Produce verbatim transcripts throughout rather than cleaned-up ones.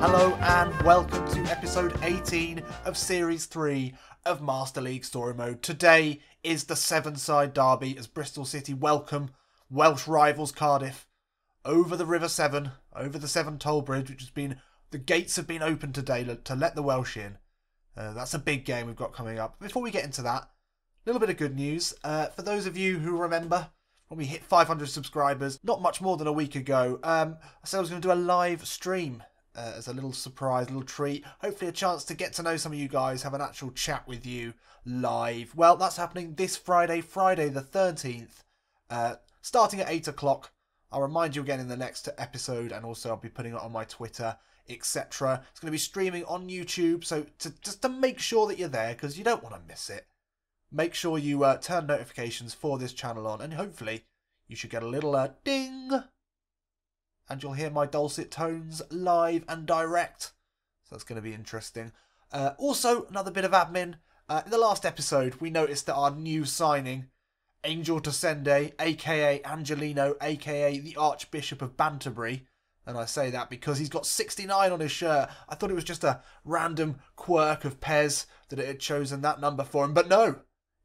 Hello and welcome to episode eighteen of series three of Master League Story Mode. Today is the Severnside Derby as Bristol City welcome Welsh rivals Cardiff over the River Severn, over the Severn Toll Bridge, which has been, the gates have been opened today to let the Welsh in. Uh, that's a big game we've got coming up. Before we get into that, a little bit of good news. Uh, for those of you who remember, when we hit five hundred subscribers, not much more than a week ago, um, I said I was going to do a live stream uh, as a little surprise, a little treat. Hopefully a chance to get to know some of you guys, have an actual chat with you live. Well, that's happening this Friday, Friday the thirteenth, uh, starting at eight o'clock. I'll remind you again in the next episode, and also I'll be putting it on my Twitter, et cetera. It's going to be streaming on YouTube, so to, just to make sure that you're there, because you don't want to miss it. Make sure you uh, turn notifications for this channel on, and hopefully you should get a little uh, ding, and you'll hear my dulcet tones live and direct. So that's going to be interesting. Uh, also, another bit of admin. Uh, in the last episode, we noticed that our new signing, Angel Tosende, aka Angelino, aka the Archbishop of Banterbury, and I say that because he's got sixty-nine on his shirt. I thought it was just a random quirk of Pez that it had chosen that number for him. But no,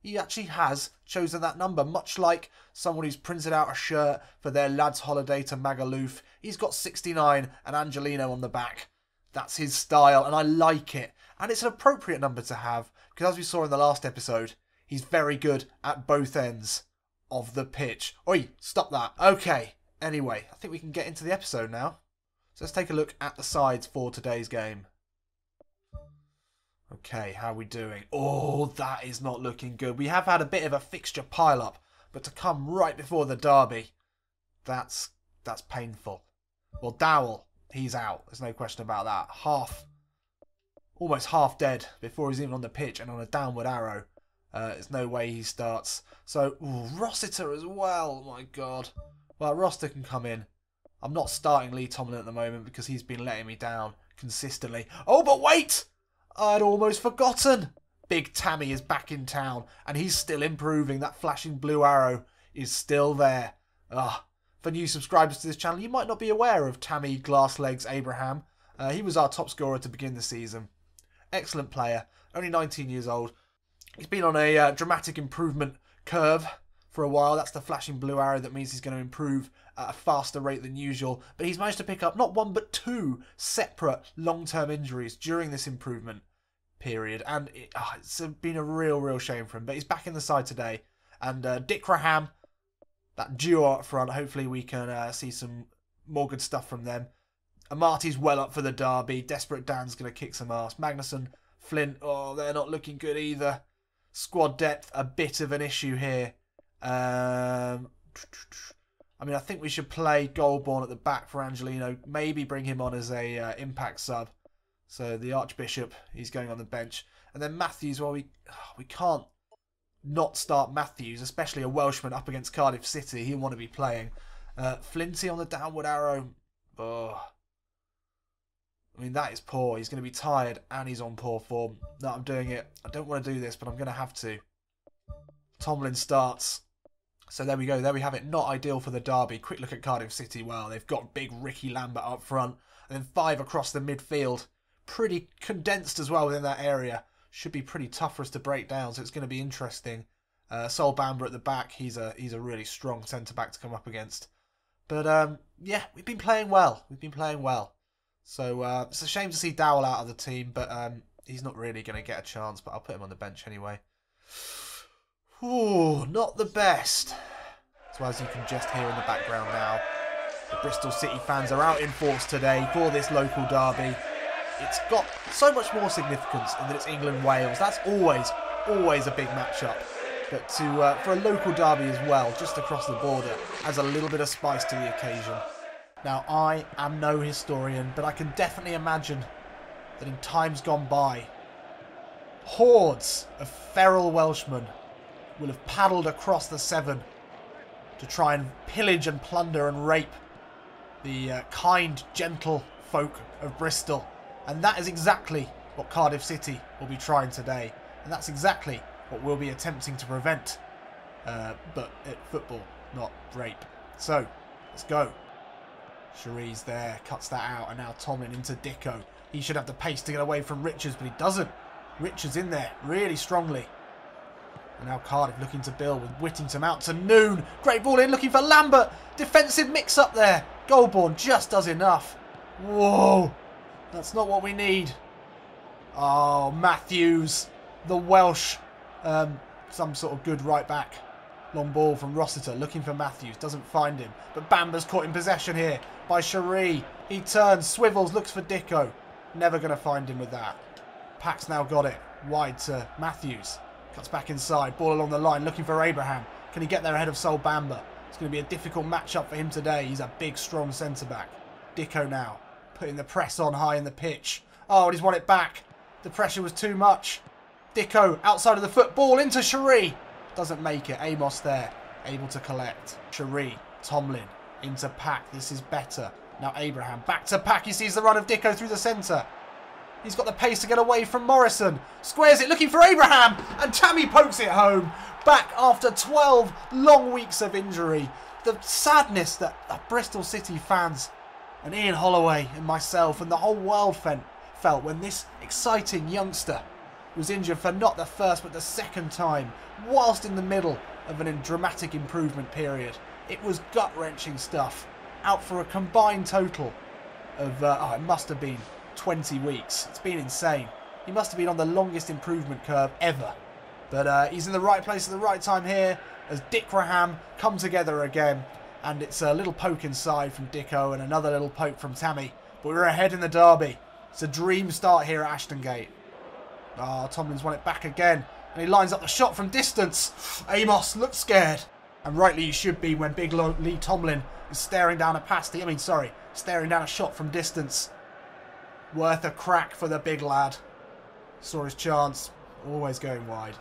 he actually has chosen that number. Much like someone who's printed out a shirt for their lad's holiday to Magaluf. He's got sixty-nine and Angelino on the back. That's his style, and I like it. And it's an appropriate number to have, because as we saw in the last episode, he's very good at both ends of the pitch. Oi, stop that. Okay. Anyway, I think we can get into the episode now. So let's take a look at the sides for today's game. Okay, how are we doing? Oh, that is not looking good. We have had a bit of a fixture pile-up, but to come right before the derby, that's that's painful. Well, Dowell, he's out. There's no question about that. Half, almost half dead before he's even on the pitch and on a downward arrow. Uh, there's no way he starts. So, ooh, Rossiter as well. My God. Well, Rossiter can come in. I'm not starting Lee Tomlin at the moment because he's been letting me down consistently. Oh, but wait! I'd almost forgotten. Big Tammy is back in town, and he's still improving. That flashing blue arrow is still there. Ah, for new subscribers to this channel, you might not be aware of Tammy Glasslegs Abraham. Uh, he was our top scorer to begin the season. Excellent player, only nineteen years old. He's been on a uh, dramatic improvement curve for a while. That's the flashing blue arrow that means he's going to improve at a faster rate than usual. But he's managed to pick up not one but two separate long-term injuries during this improvement period. And it, oh, it's been a real, real shame for him. But he's back in the side today. And uh, Dick Raham, that duo up front, hopefully we can uh, see some more good stuff from them. Marty's well up for the derby. Desperate Dan's going to kick some ass. Magnússon, Flint, oh, they're not looking good either. Squad depth, a bit of an issue here. Um, I mean, I think we should play Goldborn at the back for Angelino. Maybe bring him on as a uh, impact sub. So the Archbishop, he's going on the bench, and then Matthews. Well, we we can't not start Matthews, especially a Welshman up against Cardiff City. He'll want to be playing. Uh, Flinty on the downward arrow. Oh, I mean that is poor. He's going to be tired and he's on poor form. No, I'm doing it. I don't want to do this, but I'm going to have to. Tomlin starts. So there we go, there we have it. Not ideal for the derby. Quick look at Cardiff City. Wow, they've got big Ricky Lambert up front. And then five across the midfield. Pretty condensed as well within that area. Should be pretty tough for us to break down, so it's going to be interesting. Uh, Sol Bamba at the back. He's a he's a really strong centre-back to come up against. But, um, yeah, we've been playing well. We've been playing well. So uh, it's a shame to see Dowell out of the team, but um, he's not really going to get a chance. But I'll put him on the bench anyway. Ooh, not the best. So as you can just hear in the background now, the Bristol City fans are out in force today for this local derby. It's got so much more significance in that it's England-Wales. That's always, always a big matchup. But to uh, for a local derby as well, just across the border, adds a little bit of spice to the occasion. Now, I am no historian, but I can definitely imagine that in times gone by, hordes of feral Welshmen will have paddled across the Severn to try and pillage and plunder and rape the uh, kind, gentle folk of Bristol. And that is exactly what Cardiff City will be trying today. And that's exactly what we'll be attempting to prevent. Uh, but at football, not rape. So, let's go. Cherie's there, cuts that out, and now Tomlin into Dicko. He should have the pace to get away from Richards, but he doesn't. Richards in there really strongly. And now Cardiff looking to build with Whittington out to Noon. Great ball in, looking for Lambert. Defensive mix-up there. Goldborn just does enough. Whoa, that's not what we need. Oh, Matthews, the Welsh, um, some sort of good right back. Long ball from Rossiter, looking for Matthews, doesn't find him. But Bamba's caught in possession here by Cherie. He turns, swivels, looks for Dicko. Never going to find him with that. Pack's now got it, wide to Matthews. Cuts back inside, ball along the line, looking for Abraham. Can he get there ahead of Sol Bamba? It's going to be a difficult matchup for him today. He's a big, strong centre-back. Dicko now, putting the press on high in the pitch. Oh, and he's won it back. The pressure was too much. Dicko outside of the football into Cherie. Doesn't make it. Amos there, able to collect. Cherie, Tomlin into Pack. This is better. Now Abraham back to Pack. He sees the run of Dicko through the centre. He's got the pace to get away from Morrison. Squares it, looking for Abraham. And Tammy pokes it home. Back after twelve long weeks of injury. The sadness that uh, Bristol City fans and Ian Holloway and myself and the whole world felt felt when this exciting youngster was injured for not the first but the second time whilst in the middle of a dramatic improvement period. It was gut-wrenching stuff. Out for a combined total of, uh, oh, it must have been twenty weeks. It's been insane. He must have been on the longest improvement curve ever. But uh, he's in the right place at the right time here as Dick Raham come together again, and it's a little poke inside from Dicko and another little poke from Tammy. But we're ahead in the derby. It's a dream start here at Ashton Gate. Ah, oh, Tomlin's won it back again. And he lines up the shot from distance. Amos looks scared. And rightly you should be when Big Lee Tomlin is staring down a pasty. I mean, sorry, staring down a shot from distance. Worth a crack for the big lad. Saw his chance. Always going wide.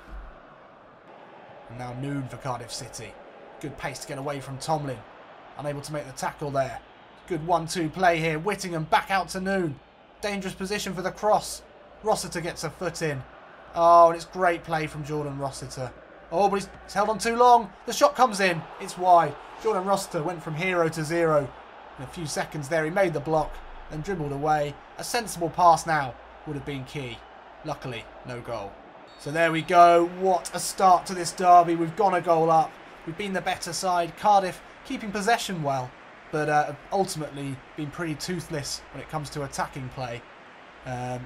And now Noon for Cardiff City. Good pace to get away from Tomlin. Unable to make the tackle there. Good one two play here. Whittingham back out to Noon. Dangerous position for the cross. Rossiter gets a foot in. Oh, and it's great play from Jordan Rossiter. Oh, but he's held on too long. The shot comes in. It's wide. Jordan Rossiter went from hero to zero. In a few seconds there, he made the block, then dribbled away. A sensible pass now would have been key. Luckily, no goal. So there we go. What a start to this derby. We've gone a goal up. We've been the better side. Cardiff keeping possession well, but uh, ultimately been pretty toothless when it comes to attacking play. Um,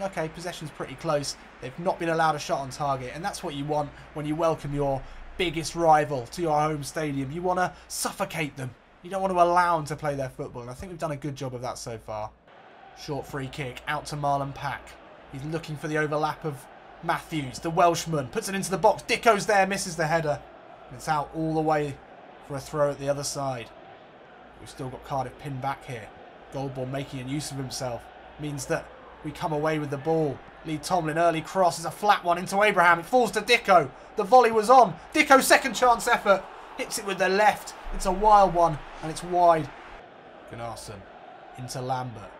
okay, possession's pretty close. They've not been allowed a shot on target, and that's what you want when you welcome your biggest rival to your home stadium. You want to suffocate them. You don't want to allow them to play their football, and I think we've done a good job of that so far. Short free kick, out to Marlon Pack. He's looking for the overlap of Matthews, the Welshman. Puts it into the box. Dicko's there, misses the header. It's out all the way for a throw at the other side. We've still got Cardiff pinned back here. Goldborn making a use of himself. Means that we come away with the ball. Lee Tomlin, early cross, is a flat one into Abraham. It falls to Dicko. The volley was on. Dicko's second chance effort. Hits it with the left. It's a wild one, and it's wide. Gunnarsson into Lambert.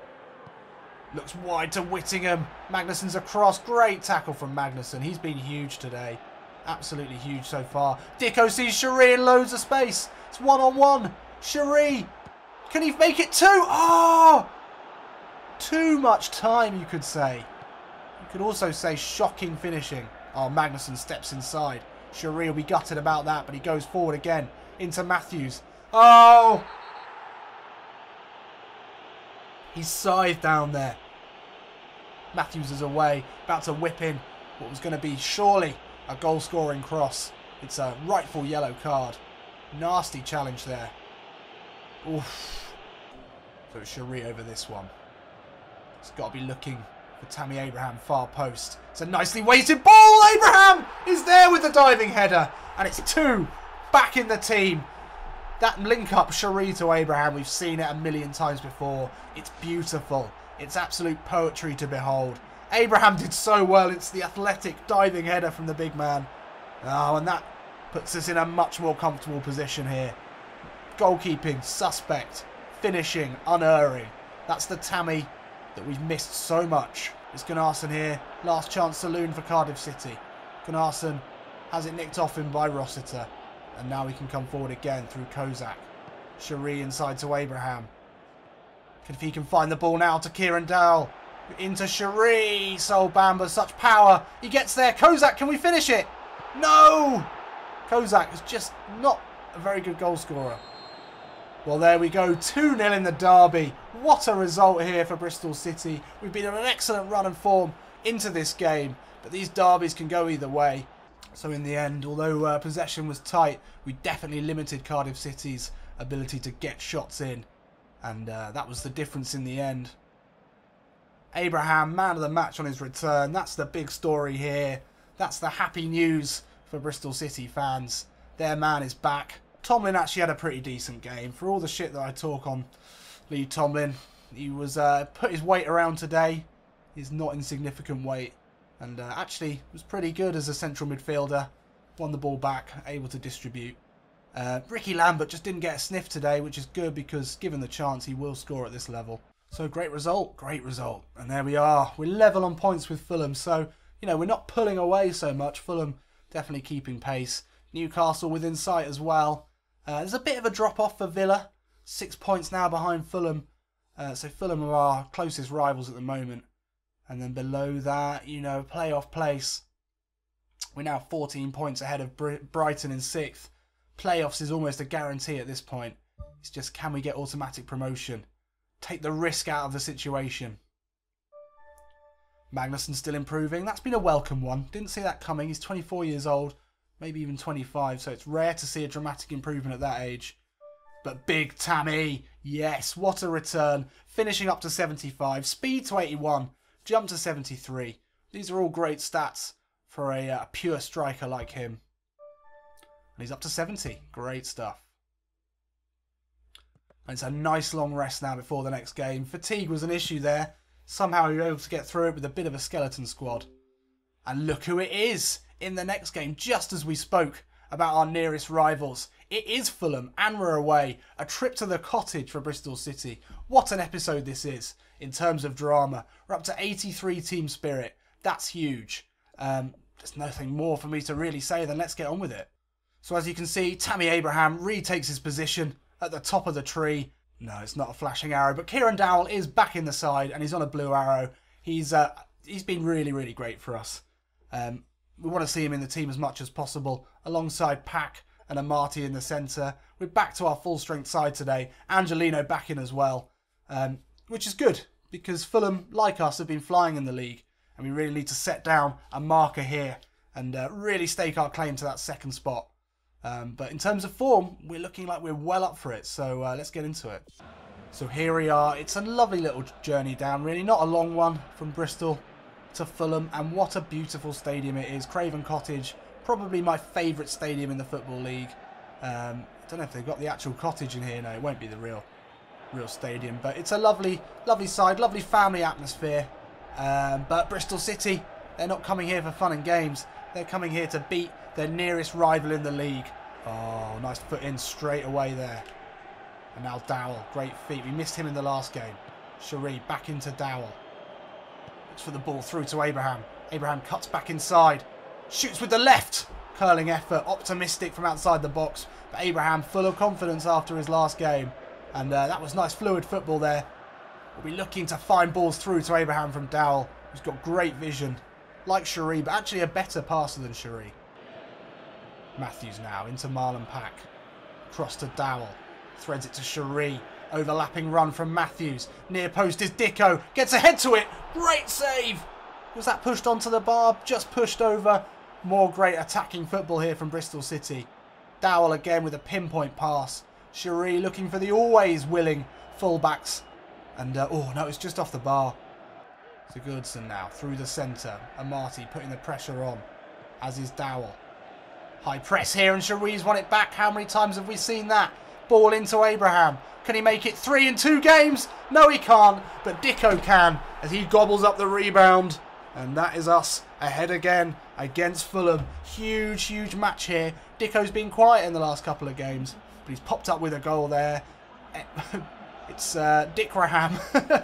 Looks wide to Whittingham. Magnusson's across. Great tackle from Magnússon. He's been huge today. Absolutely huge so far. Dicko sees Cherie in loads of space. It's one-on-one. Cherie, can he make it two? Oh! Too much time, you could say. You could also say shocking finishing. Oh, Magnússon steps inside. Cherie will be gutted about that, but he goes forward again into Matthews. Oh! He's scythed down there. Matthews is away, about to whip in what was going to be surely a goal-scoring cross. It's a rightful yellow card. Nasty challenge there. Oof. So it's Cherie over this one. It's got to be looking for Tammy Abraham, far post. It's a nicely weighted ball. Abraham is there with the diving header. And it's two back in the team. That link-up, Cherie to Abraham, we've seen it a million times before. It's beautiful. It's absolute poetry to behold. Abraham did so well. It's the athletic diving header from the big man. Oh, and that puts us in a much more comfortable position here. Goalkeeping, suspect. Finishing, unerring. That's the Tammy that we've missed so much. It's Gunnarsson here. Last chance saloon for Cardiff City. Gunnarsson has it nicked off him by Rossiter. And now he can come forward again through Kozak. Cherie inside to Abraham. If he can find the ball now to Kieran Dowell. Into Cherie. Sol Bamba, such power. He gets there. Kozak, can we finish it? No! Kozak is just not a very good goal scorer. Well, there we go. two nil in the derby. What a result here for Bristol City. We've been on an excellent run and form into this game. But these derbies can go either way. So in the end, although uh, possession was tight, we definitely limited Cardiff City's ability to get shots in. And uh, that was the difference in the end. Abraham, man of the match on his return. That's the big story here. That's the happy news for Bristol City fans. Their man is back. Tomlin actually had a pretty decent game. For all the shit that I talk on Lee Tomlin, he was uh, put his weight around today. He's not insignificant weight. And uh, actually was pretty good as a central midfielder. Won the ball back, able to distribute. Uh, Ricky Lambert just didn't get a sniff today, which is good because given the chance he will score at this level. So great result, great result. And there we are. We're level on points with Fulham. So, you know, we're not pulling away so much. Fulham definitely keeping pace. Newcastle within sight as well. Uh, there's a bit of a drop off for Villa. Six points now behind Fulham. Uh, so Fulham are our closest rivals at the moment. And then below that, you know, playoff place. We're now fourteen points ahead of Br- Brighton in sixth. Playoffs is almost a guarantee at this point. It's just, can we get automatic promotion? Take the risk out of the situation. Magnússon still improving. That's been a welcome one. Didn't see that coming. He's twenty-four years old, maybe even twenty-five, so it's rare to see a dramatic improvement at that age. But big Tammy, yes, what a return. Finishing up to seventy-five, speed to eighty-one, jump to seventy-three. These are all great stats for a, a pure striker like him. And he's up to seventy. Great stuff. And it's a nice long rest now before the next game. Fatigue was an issue there. Somehow we were able to get through it with a bit of a skeleton squad. And look who it is in the next game, just as we spoke about our nearest rivals. It is Fulham, and we're away. A trip to the cottage for Bristol City. What an episode this is in terms of drama. We're up to eighty-three team spirit. That's huge. Um, there's nothing more for me to really say than let's get on with it. So as you can see, Tammy Abraham retakes his position at the top of the tree. No, it's not a flashing arrow, but Kieran Dowell is back in the side and he's on a blue arrow. He's uh, he's been really, really great for us. Um, we want to see him in the team as much as possible, alongside Pack and a Marty in the centre. We're back to our full-strength side today. Angelino back in as well, um, which is good because Fulham, like us, have been flying in the league and we really need to set down a marker here and uh, really stake our claim to that second spot. Um, but in terms of form, we're looking like we're well up for it, so uh, let's get into it. So here we are. It's a lovely little journey down, really. Not a long one from Bristol to Fulham, and what a beautiful stadium it is. Craven Cottage, probably my favourite stadium in the Football League. Um, I don't know if they've got the actual cottage in here. No, it won't be the real real stadium, but it's a lovely, lovely side, lovely family atmosphere. Um, but Bristol City, they're not coming here for fun and games. They're coming here to beat their nearest rival in the league. Oh, nice foot in straight away there. And now Dowell, great feat. We missed him in the last game. Cherie back into Dowell. Looks for the ball through to Abraham. Abraham cuts back inside. Shoots with the left. Curling effort, optimistic from outside the box. But Abraham full of confidence after his last game. And uh, that was nice fluid football there. We'll be looking to find balls through to Abraham from Dowell, who's got great vision. Like Cherie, but actually a better passer than Cherie. Matthews now into Marlon Pack. Cross to Dowell. Threads it to Cherie. Overlapping run from Matthews. Near post is Dicko. Gets ahead to it. Great save. Was that pushed onto the bar? Just pushed over. More great attacking football here from Bristol City. Dowell again with a pinpoint pass. Cherie looking for the always willing fullbacks. And uh, oh no, it's just off the bar. To Goodson now, through the centre. And Marty putting the pressure on, as is Dowell. High press here, and Cherie's won it back. How many times have we seen that? Ball into Abraham. Can he make it three in two games? No, he can't, but Dicko can, as he gobbles up the rebound. And that is us ahead again against Fulham. Huge, huge match here. Dicko's been quiet in the last couple of games, but he's popped up with a goal there. It's uh, Dick Raham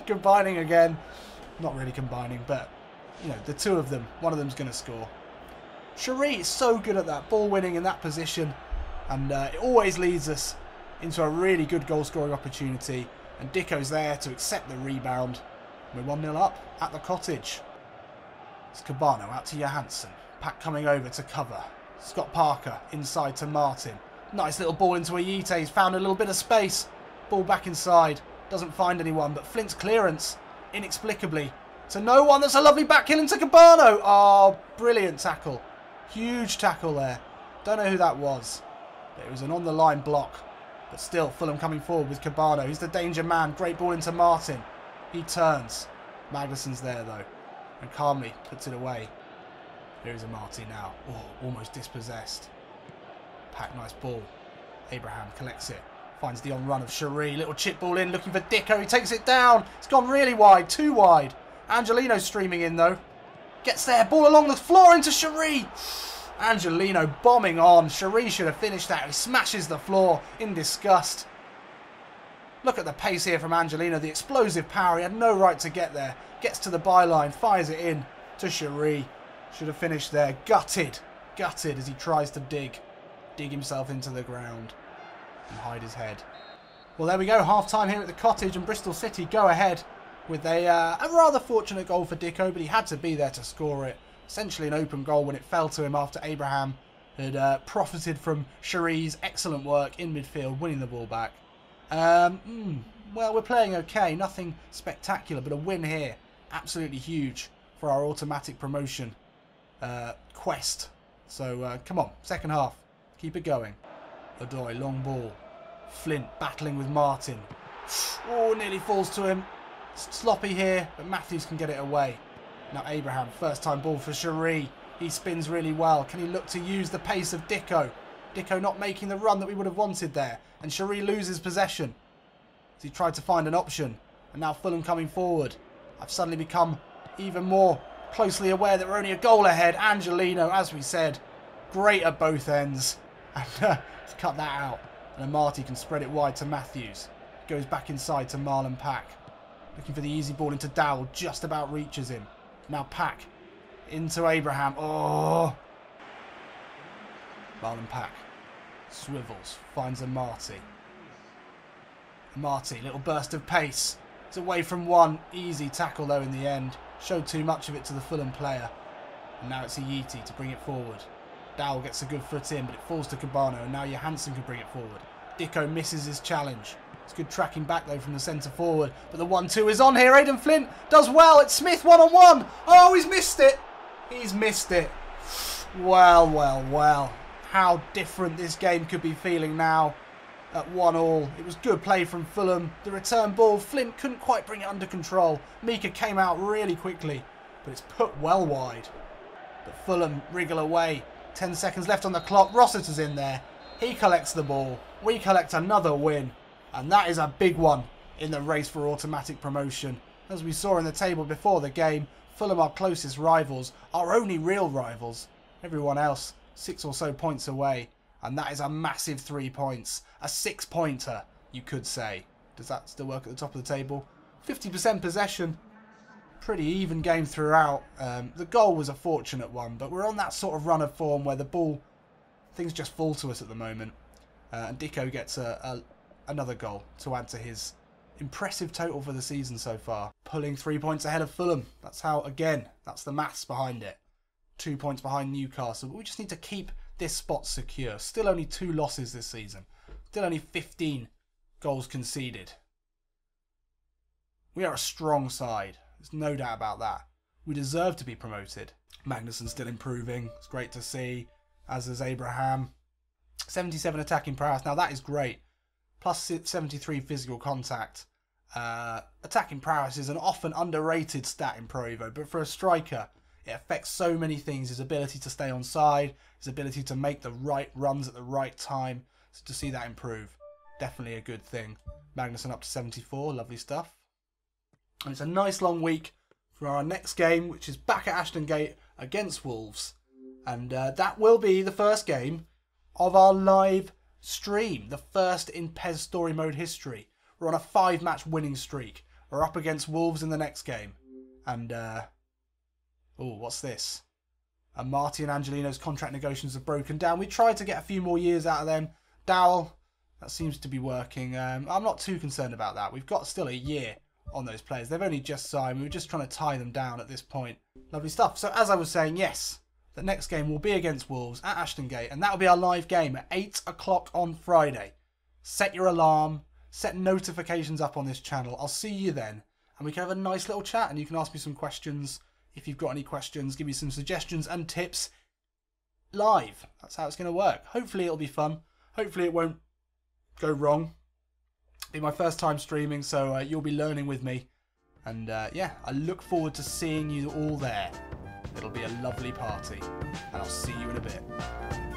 combining again. Not really combining, but, you know, the two of them, one of them's going to score. Cherie is so good at that, ball winning in that position. And uh, it always leads us into a really good goal-scoring opportunity. and Dicko's there to accept the rebound. We're one nil up at the Cottage. It's Cabano out to Johansson. Pack coming over to cover. Scott Parker inside to Martin. Nice little ball into Ayite. He's found a little bit of space. Ball back inside. Doesn't find anyone, but Flint's clearance inexplicably to no one. That's a lovely back heel into Cabano. Oh, brilliant tackle. Huge tackle there. Don't know who that was. But it was an on-the-line block. But still, Fulham coming forward with Cabano. He's the danger man. Great ball into Martin. He turns. Magnusson's there, though, and calmly puts it away. Here is a Marty now. Oh, almost dispossessed. Pack, nice ball. Abraham collects it. Finds the on-run of Cherie. Little chip ball in, looking for Dicko. He takes it down. It's gone really wide. Too wide. Angelino streaming in, though. Gets there. Ball along the floor into Cherie. Angelino bombing on. Cherie should have finished that. He smashes the floor in disgust. Look at the pace here from Angelino. The explosive power. He had no right to get there. Gets to the byline. Fires it in to Cherie. Should have finished there. Gutted. Gutted as he tries to dig. Dig himself into the ground and hide his head. Well, there we go. Half-time here at the Cottage, and Bristol City go ahead with a, uh, a rather fortunate goal for Dicko, but he had to be there to score it. Essentially an open goal when it fell to him after Abraham had uh, profited from Cherie's excellent work in midfield, winning the ball back. Um, mm, well, we're playing okay. Nothing spectacular, but a win here. Absolutely huge for our automatic promotion uh, quest. So, uh, come on. Second half. Keep it going. Odoi, long ball. Flint battling with Martin. Oh, nearly falls to him. Sloppy here, but Matthews can get it away. Now Abraham, first time ball for Cherie. He spins really well. Can he look to use the pace of Dicko? Dicko not making the run that we would have wanted there. And Cherie loses possession. He tried to find an option. And now Fulham coming forward. I've suddenly become even more closely aware that we're only a goal ahead. Angelino, as we said, great at both ends. And uh, cut that out. And Marty can spread it wide to Matthews. Goes back inside to Marlon Pack. Looking for the easy ball into Dowell. Just about reaches him. Now Pack into Abraham. Oh! Marlon Pack swivels. Finds a Marty. Marty, little burst of pace. It's away from one. Easy tackle though in the end. Showed too much of it to the Fulham player. And now it's Ayite to bring it forward. Dowell gets a good foot in, but it falls to Cabano, and now Johansson can bring it forward. Dicko misses his challenge. It's good tracking back, though, from the centre-forward. But the one two is on here. Aidan Flint does well. It's Smith one-on-one. Oh, he's missed it. He's missed it. Well, well, well. How different this game could be feeling now at one all. It was good play from Fulham. The return ball, Flint couldn't quite bring it under control. Mika came out really quickly, but it's put well wide. But Fulham wriggle away. ten seconds left on the clock. Rossiter's in there. He collects the ball. We collect another win. And that is a big one in the race for automatic promotion. As we saw in the table before the game, Fulham, our closest rivals, our only real rivals. Everyone else six or so points away. And that is a massive three points. A six-pointer, you could say. Does that still work at the top of the table? fifty percent possession. Pretty even game throughout. Um, the goal was a fortunate one, but we're on that sort of run of form where the ball, things just fall to us at the moment. Uh, and Dicko gets a, a, another goal to add to his impressive total for the season so far. Pulling three points ahead of Fulham. That's how, again, that's the maths behind it. Two points behind Newcastle. But we just need to keep this spot secure. Still only two losses this season. Still only fifteen goals conceded. We are a strong side. There's no doubt about that. We deserve to be promoted. Magnusson's still improving. It's great to see. As is Abraham. seventy-seven attacking prowess. Now that is great. Plus seventy-three physical contact. Uh, attacking prowess is an often underrated stat in Pro Evo. But for a striker, it affects so many things. His ability to stay on side. His ability to make the right runs at the right time. So to see that improve. Definitely a good thing. Magnússon up to seventy-four. Lovely stuff. And it's a nice long week for our next game, which is back at Ashton Gate against Wolves. And uh, that will be the first game of our live stream. The first in P E S Story Mode history. We're on a five-match winning streak. We're up against Wolves in the next game. And, uh... oh, what's this? And Marty and Angelino's contract negotiations have broken down. We tried to get a few more years out of them. Dowell, That seems to be working. Um, I'm not too concerned about that. We've got still a year on those players. They've only just signed. We were just trying to tie them down at this point. Lovely stuff. So as I was saying, yes, the next game will be against Wolves at Ashton Gate, and that will be our live game at eight o'clock on Friday. Set your alarm. Set notifications up on this channel. I'll see you then, and we can have a nice little chat, and you can ask me some questions. If you've got any questions, give me some suggestions and tips live. That's how it's going to work. Hopefully it'll be fun. Hopefully it won't go wrong. It'll be my first time streaming, so uh, you'll be learning with me. And uh, yeah, I look forward to seeing you all there. It'll be a lovely party, and I'll see you in a bit.